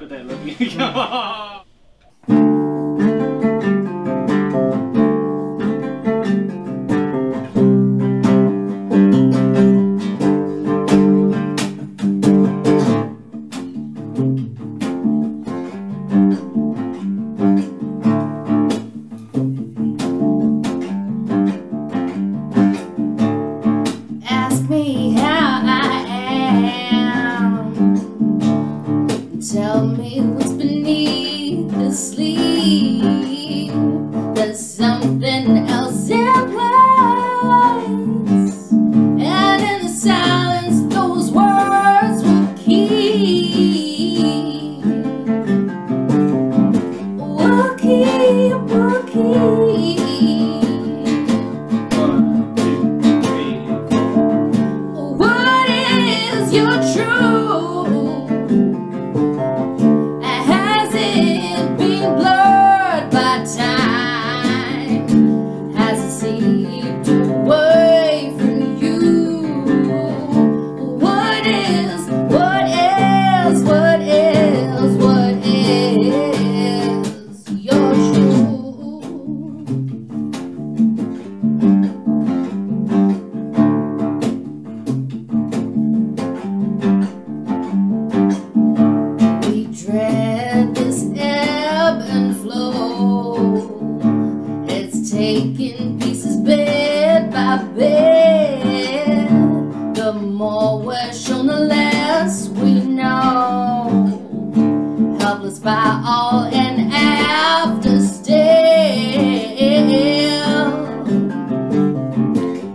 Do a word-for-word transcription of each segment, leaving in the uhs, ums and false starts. could I love you? Tell me what's beneath the sleeve. There's something else in place, and in the silence those words will keep. We'll keep, we'll keep. One, two, three, four. What is your truth? Taking pieces bit by bit. The more we're shown, the less we know. Helpless by all and after still.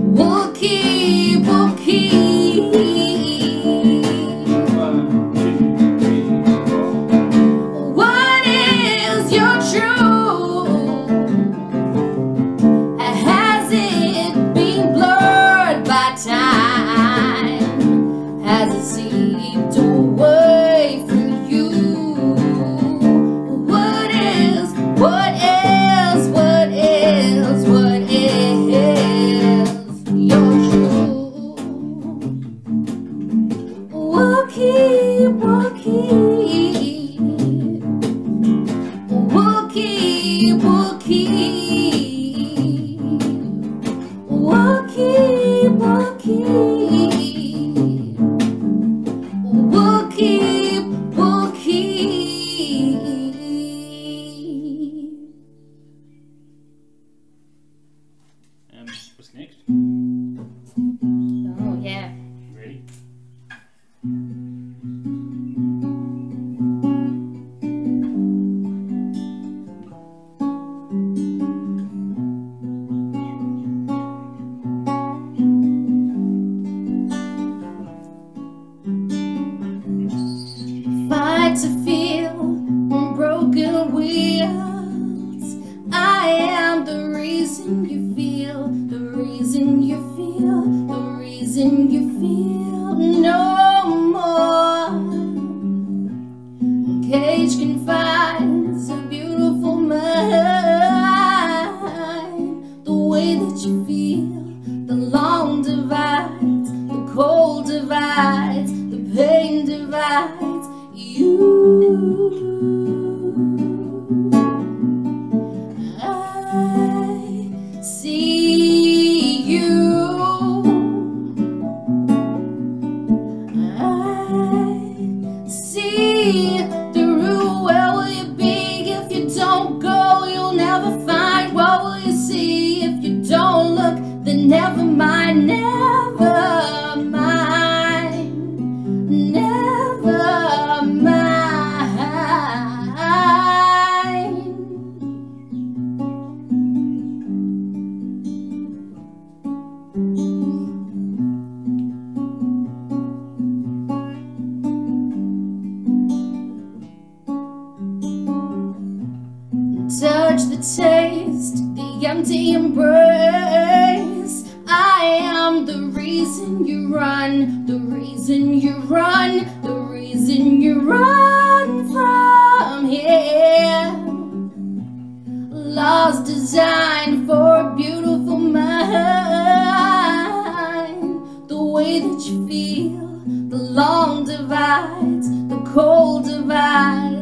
We'll keep, we'll keep. One, two, three, four. What is your truth? We'll keep, we'll keep, we'll keep, we'll keep, we'll keep, we'll keep, we'll keep. And what's next? Oh yeah. Ready? To feel broken wheels. I am the reason you feel, the reason you feel, the reason you feel no more. Cage confines a beautiful mind. The way that you feel, the long divides, the cold divides, the pain divides. I see you. I see through. Where will you be if you don't go? You'll never find. What will you see if you don't look? Then never mind. Never mind. Never. Touch the taste, the empty embrace. I am the reason you run, the reason you run, the reason you run from here. Laws designed for a beautiful mind. The way that you feel, the long divides, the cold divides.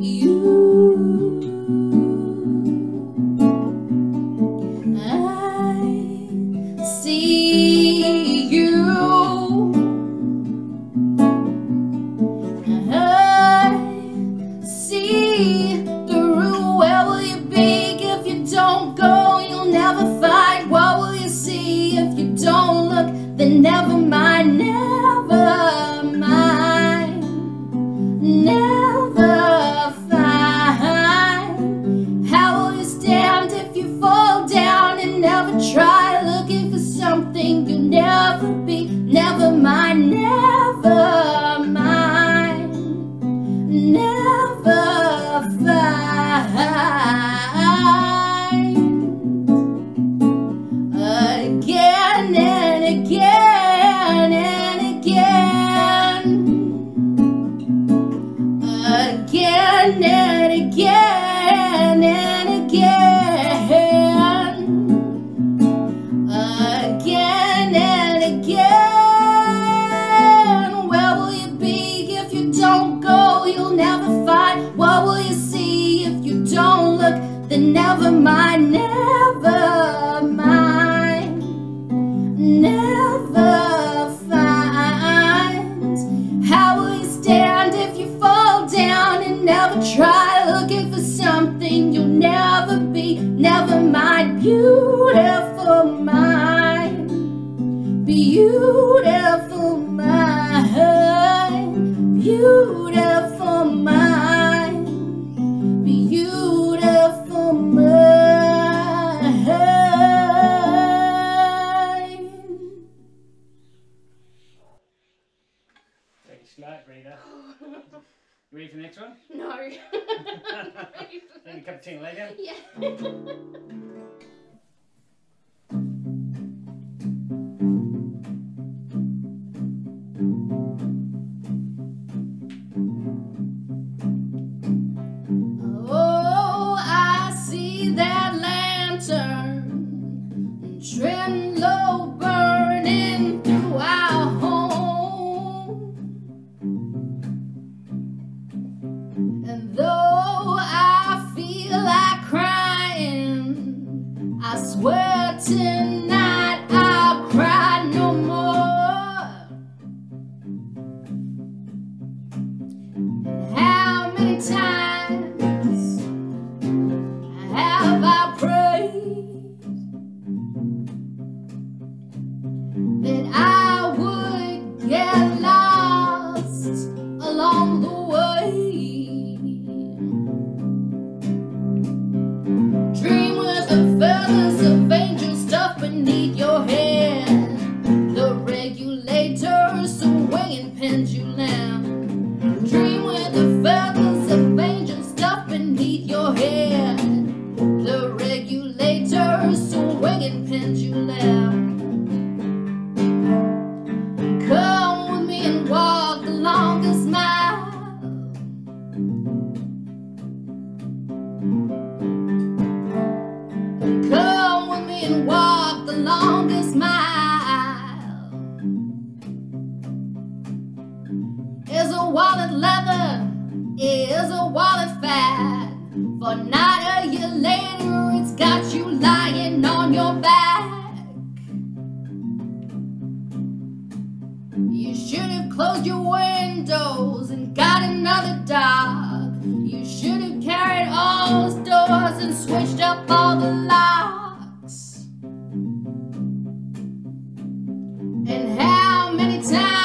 you. I see you. I see the room. Where will you be if you don't go? You'll never find. What will you see if you don't look? Then never mind. Never mind. Never. Try looking for something you'll never be. Never mind, never mind, never find. Again and again and again. Again and again and again. Then never mind, never mind, never find. How will you stand if you fall down and never try looking for something you'll never be? Never mind, beautiful mind, beautiful mind, beautiful mind, beautiful. You ready for the next one? No. Need a cup of tea later? Yeah. Oh, I see that lantern trim low burning through our home. I swear tonight I'll cry no more. How many times have I prayed that I would get lost along the way? Dream with a feather. For not a year later, it's got you lying on your back. You should have closed your windows and got another dog. You should have carried all the doors and switched up all the locks. And how many times?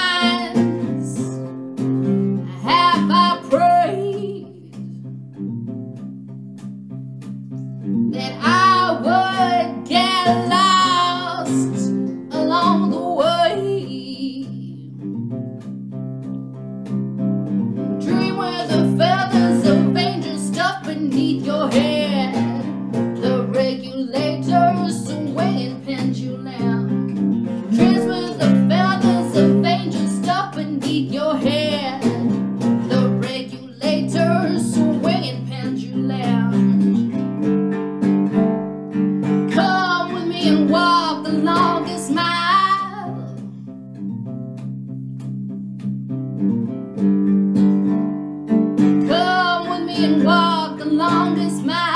longest mile.